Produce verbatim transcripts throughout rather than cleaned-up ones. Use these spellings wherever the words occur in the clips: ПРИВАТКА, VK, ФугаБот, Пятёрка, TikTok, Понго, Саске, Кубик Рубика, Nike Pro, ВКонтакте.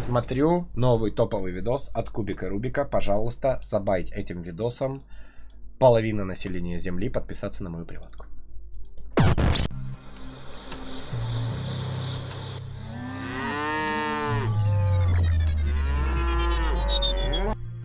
Смотрю новый топовый видос от Кубика Рубика. Пожалуйста, забайть этим видосом половина населения Земли подписаться на мою приватку.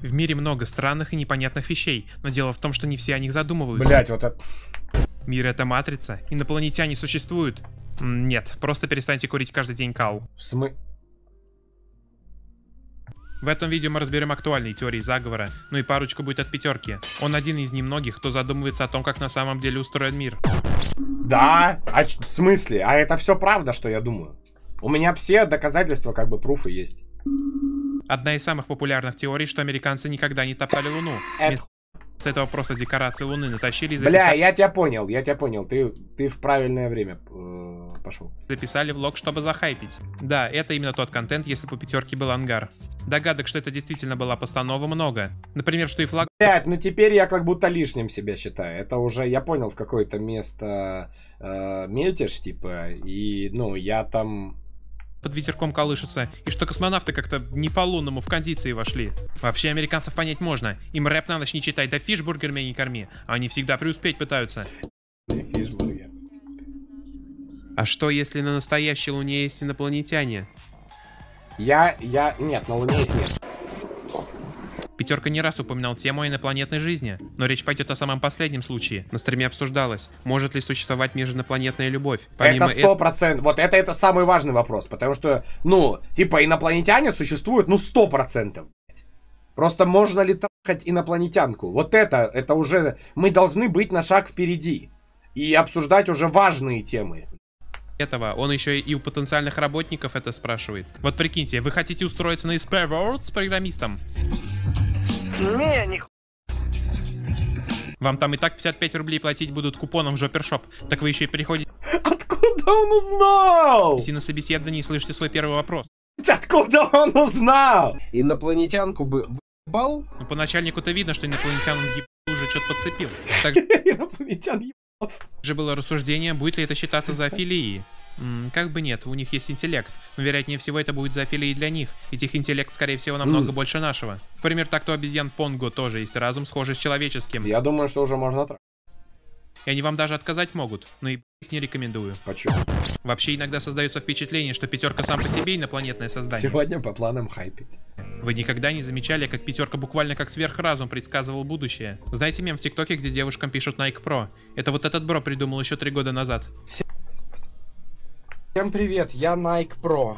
В мире много странных и непонятных вещей, но дело в том, что не все о них задумываются. Блять, вот это... Мир — это матрица, инопланетяне существуют. Нет, просто перестаньте курить каждый день кау. В смы... В этом видео мы разберем актуальные теории заговора, ну и парочку будет от Пятёрки. Он один из немногих, кто задумывается о том, как на самом деле устроен мир. Да, а в смысле? А это все правда, что я думаю. У меня все доказательства, как бы, пруфы есть. Одна из самых популярных теорий, что американцы никогда не топтали Луну. Это... С этого просто декорации Луны натащили и записали... Бля, я тебя понял, я тебя понял. Ты, ты в правильное время э, пошел. Записали влог, чтобы захайпить. Да, это именно тот контент, если бы у Пятёрки был ангар. Догадок, что это действительно была постанова, много. Например, что и флаг... Блядь, ну теперь я как будто лишним себя считаю. Это уже, я понял, в какое-то место э, метишь, типа, и, ну, я там... под ветерком колышется, и что космонавты как-то не по-лунному в кондиции вошли. Вообще американцев понять можно, им рэп на ночь не читай, да фишбургер меня не корми, а они всегда преуспеть пытаются. Фишбургер. А что если на настоящей Луне есть инопланетяне? Я, я, нет, на Луне их нет. Пятёрка не раз упоминал тему о инопланетной жизни, но речь пойдет о самом последнем случае. На стриме обсуждалось, может ли существовать межинопланетная любовь. Помимо это сто процентов. Вот это, это самый важный вопрос, потому что, ну, типа, инопланетяне существуют, ну, сто процентов. Просто можно ли трахать инопланетянку? Вот это, это уже, мы должны быть на шаг впереди и обсуждать уже важные темы. Этого, он еще и у потенциальных работников это спрашивает. Вот прикиньте, вы хотите устроиться на эс пи World с программистом? Не, не... Вам там и так пятьдесят пять рублей платить будут купоном в Жоппершоп, так вы еще и переходите... Откуда он узнал? Все на собеседовании и слышите свой первый вопрос. Откуда он узнал? Инопланетянку бы ебал? Ну по начальнику-то видно, что инопланетян он ебал, уже что-то подцепил. Инопланетян ебал. Же было рассуждение, будет ли это считаться зоофилией. Как бы нет, у них есть интеллект, но вероятнее всего это будет зоофилией для них, ведь их интеллект, скорее всего, намного mm. больше нашего. Например, так то обезьян Понго тоже есть разум, схожий с человеческим. Я думаю, что уже можно трахать. И они вам даже отказать могут, но и их не рекомендую. Почему? Вообще иногда создается впечатление, что Пятёрка сам по себе инопланетное создание. Сегодня по планам хайпить. Вы никогда не замечали, как Пятёрка буквально как сверхразум предсказывал будущее? Знаете мем в ТикТоке, где девушкам пишут Nike Pro? Это вот этот бро придумал еще три года назад. Всем привет, я Nike Pro.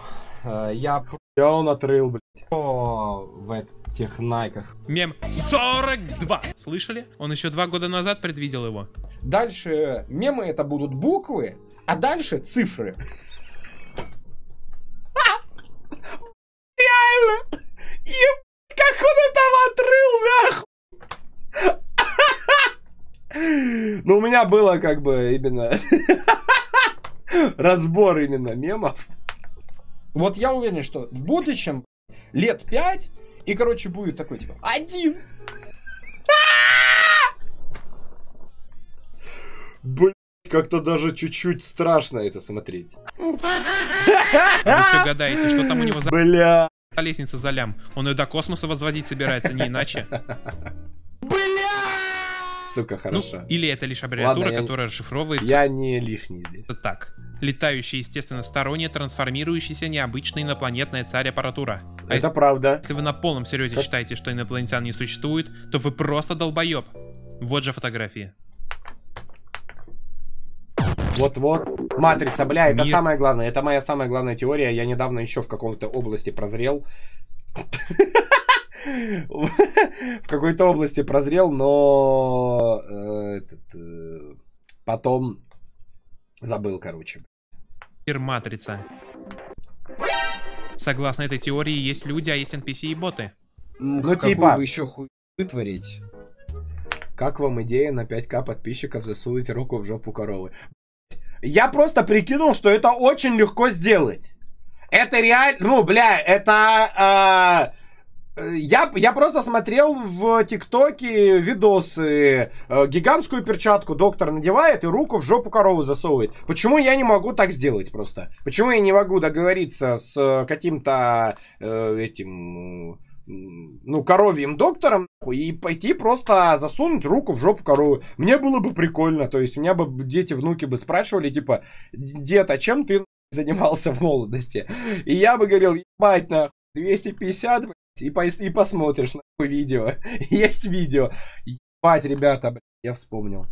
Я... Я он отрыл, блядь. О, в этих Найках. Мем сорок два. Слышали? Он еще два года назад предвидел его. Дальше мемы это будут буквы, а дальше цифры. Реально! Ебать, как он это отрыл, нахуй! Ну, у меня было как бы именно... разбор именно мемов. Вот я уверен, что в будущем лет пять, и, короче, будет такой, типа, один. Блин, как-то даже чуть-чуть страшно это смотреть. Вы все гадаете, что там у него за... Бля. Лестница за лям. Он ее до космоса возводить собирается, не иначе. Сука, хорошо. Ну, или это лишь аббревиатура, ладно, которая я... расшифровывается... Я не лишний здесь. Так. Летающая, естественно, сторонняя, трансформирующаяся, необычная инопланетная царь-аппаратура. Это а правда. Если вы на полном серьезе как... считаете, что инопланетян не существует, то вы просто долбоеб. Вот же фотографии. Вот-вот. Матрица, бля, это Мир... самое главное. Это моя самая главная теория. Я недавно еще в каком-то области прозрел. В какой-то области прозрел, но э, этот, э, потом забыл, короче. Мир матрица. Согласно этой теории, есть люди, а есть эн пи си и боты. Ну, ну типа еще хуй творить. Как вам идея на пять ка подписчиков засунуть руку в жопу коровы? Я просто прикинул, что это очень легко сделать. Это реально, ну бля, это... Э... Я, я просто смотрел в ТикТоке видосы. Гигантскую перчатку доктор надевает и руку в жопу коровы засовывает. Почему я не могу так сделать просто? Почему я не могу договориться с каким-то э, этим... ну, коровьим доктором и пойти просто засунуть руку в жопу коровы. Мне было бы прикольно. То есть, у меня бы дети, внуки бы спрашивали, типа, дед, а чем ты занимался в молодости? И я бы говорил, ебать, нахуй, двести пятьдесят, и, по и посмотришь, нахуй, видео. Есть видео. Ебать, ребята, блядь, я вспомнил.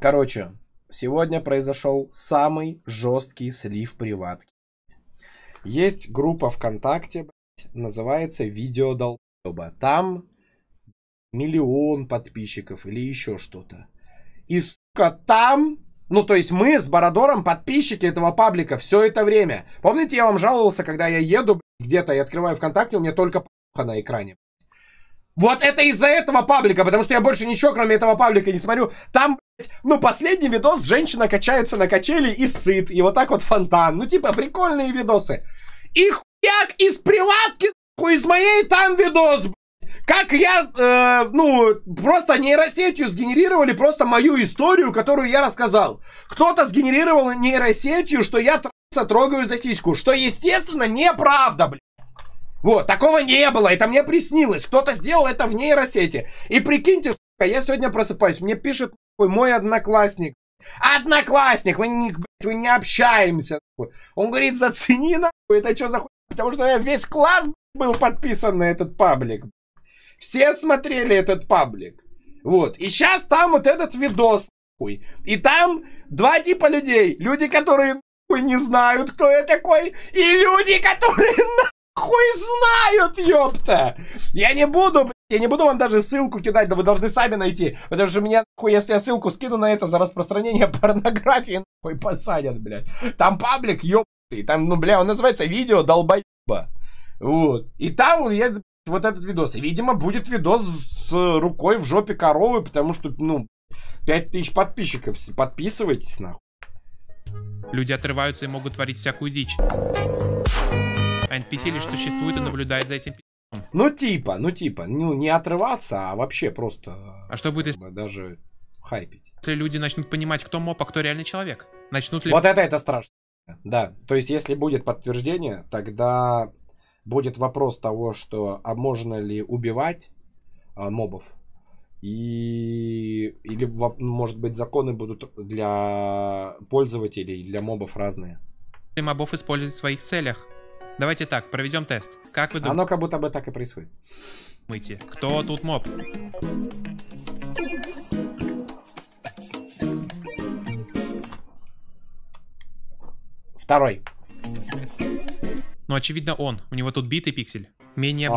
Короче, сегодня произошел самый жесткий слив приватки. Есть группа ВКонтакте, называется «Видео долбоеба». Там миллион подписчиков или еще что-то. И, сука, там... Ну, то есть мы с Бородором подписчики этого паблика все это время. Помните, я вам жаловался, когда я еду где-то и открываю ВКонтакте, у меня только п***ха на экране. Вот это из-за этого паблика, потому что я больше ничего, кроме этого паблика, не смотрю. Там, блядь, ну, последний видос, женщина качается на качели и сыт. И вот так вот фонтан. Ну, типа, прикольные видосы. И хуяк из приватки, нахуй, из моей там видос, блядь. Как я, э, ну, просто нейросетью сгенерировали просто мою историю, которую я рассказал. Кто-то сгенерировал нейросетью, что я трасса трогаю за сиську, что, естественно, неправда, блядь. Вот, такого не было, это мне приснилось. Кто-то сделал это в нейросети. И прикиньте, сука, я сегодня просыпаюсь, мне пишет, нахуй, мой одноклассник. Одноклассник, мы не, блядь, мы не общаемся, нахуй. Он говорит, зацени, нахуй, это что за хуйня? Потому что я весь класс, блядь, был подписан на этот паблик. Блядь. Все смотрели этот паблик. Вот. И сейчас там вот этот видос, нахуй. И там два типа людей. Люди, которые, нахуй, не знают, кто я такой. И люди, которые, нахуй, знают, ёпта. Я не буду, блядь, я не буду вам даже ссылку кидать. Да вы должны сами найти. Потому что меня, нахуй, если я ссылку скину на это за распространение порнографии, нахуй, посадят, блядь. Там паблик, ёпта. И там, ну, бля, он называется «Видео долбоеба». Вот. И там я, вот этот видос. И, видимо, будет видос с рукой в жопе коровы, потому что, ну, пять тысяч подписчиков. Подписывайтесь, нахуй. Люди отрываются и могут творить всякую дичь. А эн пи си лишь существует и наблюдает за этим. Ну, типа, ну, типа. Ну, не отрываться, а вообще просто... А что будет, если... Даже хайпить. Если люди начнут понимать, кто моп, а кто реальный человек. Начнут ли... Вот это, это страшно. Да, то есть если будет подтверждение, тогда будет вопрос того, что а можно ли убивать а, мобов, и или может быть законы будут для пользователей, для мобов разные. Мобов использовать в своих целях. Давайте так, проведем тест. Как вы думаете? Оно как будто бы так и происходит. Кто тут моб? Второй. Ну, очевидно, он. У него тут битый пиксель. Менее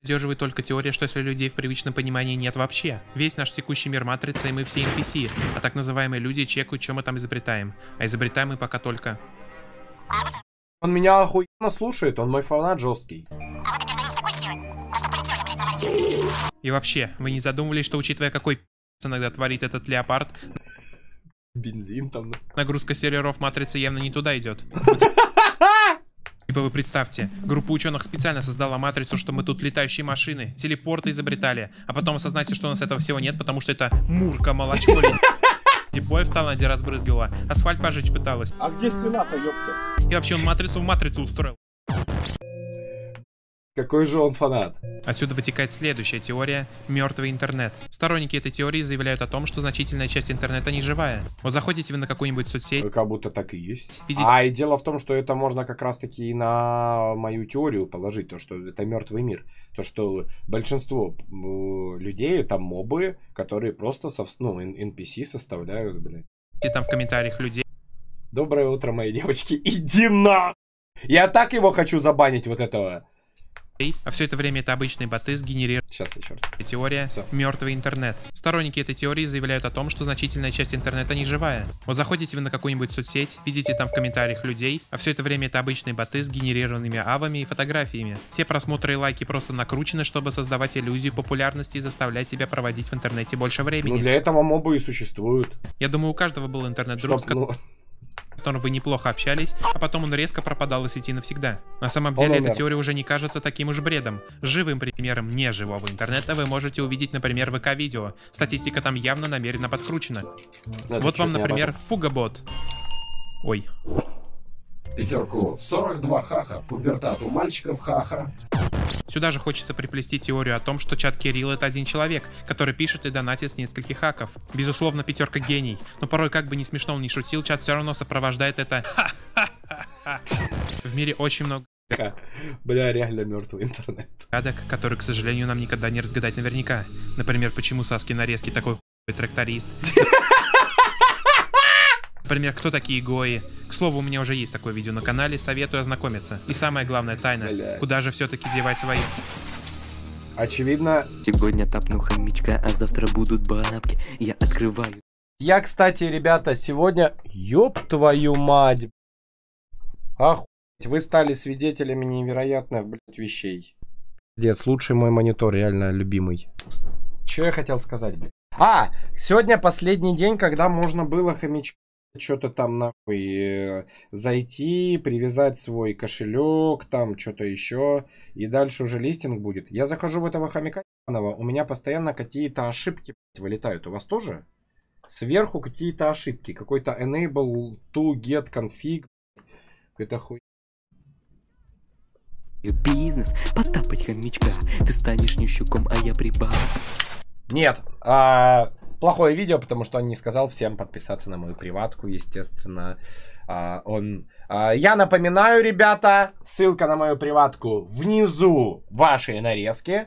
обнадеживает только теория, что если людей в привычном понимании нет вообще. Весь наш текущий мир матрица, и мы все эн пи си. А так называемые люди чекают, что мы там изобретаем. А изобретаем мы пока только... Он меня охуенно слушает, он мой фанат жесткий. И вообще, вы не задумывались, что, учитывая, какой пи*** иногда творит этот леопард... Бензин там. Нагрузка серверов матрицы явно не туда идет. Типа вы представьте, группа ученых специально создала матрицу, что мы тут летающие машины, телепорты изобретали, а потом осознайте, что у нас этого всего нет, потому что это мурка молочко. Типа в Таиланде разбрызгивала, асфальт пожечь пыталась. А где стена-то, ёпта? И вообще он матрицу в матрицу устроил. Какой же он фанат. Отсюда вытекает следующая теория – мертвый интернет. Сторонники этой теории заявляют о том, что значительная часть интернета не живая. Вот заходите вы на какую-нибудь соцсеть… Как будто так и есть. Видите... А и дело в том, что это можно как раз-таки и на мою теорию положить, то, что это мертвый мир. То, что большинство людей – это мобы, которые просто со... ну, эн пи си составляют, блядь. Там в комментариях людей… Доброе утро, мои девочки. Иди на! Я так его хочу забанить, вот этого. А все это время это обычные боты сгенерировали. Сейчас еще раз. Теория все. Мертвый интернет. Сторонники этой теории заявляют о том, что значительная часть интернета не живая. Вот заходите вы на какую-нибудь соцсеть, видите там в комментариях людей, а все это время это обычные боты с генерированными авами и фотографиями. Все просмотры и лайки просто накручены, чтобы создавать иллюзию популярности и заставлять тебя проводить в интернете больше времени. Ну для этого мобы и существуют. Я думаю, у каждого был интернет-друг. которым вы неплохо общались, а потом он резко пропадал из сети навсегда. На самом деле, эта теория уже не кажется таким уж бредом. Живым примером неживого интернета вы можете увидеть, например, ВК-видео. Статистика там явно намеренно подкручена. Это вот вам, например, ФугаБот. Ой. Пятёрку. сорок два хаха. Пубертат у мальчиков хаха. Сюда же хочется приплести теорию о том, что чат Кирилл — это один человек, который пишет и донатит с нескольких хаков. Безусловно, Пятёрка гений, но порой, как бы не смешно он ни шутил, чат все равно сопровождает это в мире очень много. Бля, реально мертвый интернет. Кадок, который, к сожалению, нам никогда не разгадать наверняка. Например, почему Саски нарезки такой хуй тракторист. Например, кто такие гои? К слову, у меня уже есть такое видео на канале, советую ознакомиться. И самая главная тайна, бля, куда же все-таки девать свои? Очевидно. Сегодня тапну хомячка, а завтра будут бабки. Я открываю. Я, кстати, ребята, сегодня... Ёб твою мать. Охуеть, вы стали свидетелями невероятных, блядь, вещей. Пиздец, лучший мой монитор, реально любимый. Чё я хотел сказать, блядь? А, сегодня последний день, когда можно было хомячка. Что-то там нахуй зайти, привязать свой кошелек, там что-то еще. И дальше уже листинг будет. Я захожу в этого хомяка, у меня постоянно какие-то ошибки вылетают. У вас тоже? Сверху какие-то ошибки. Какой-то enable to get config. Это хуй. Бизнес, потапать хомячка. Ты станешь нищуком, а я прибавлю. Нет, а... плохое видео, потому что он не сказал всем подписаться на мою приватку, естественно. А, он... А, я напоминаю, ребята, ссылка на мою приватку внизу вашей нарезки.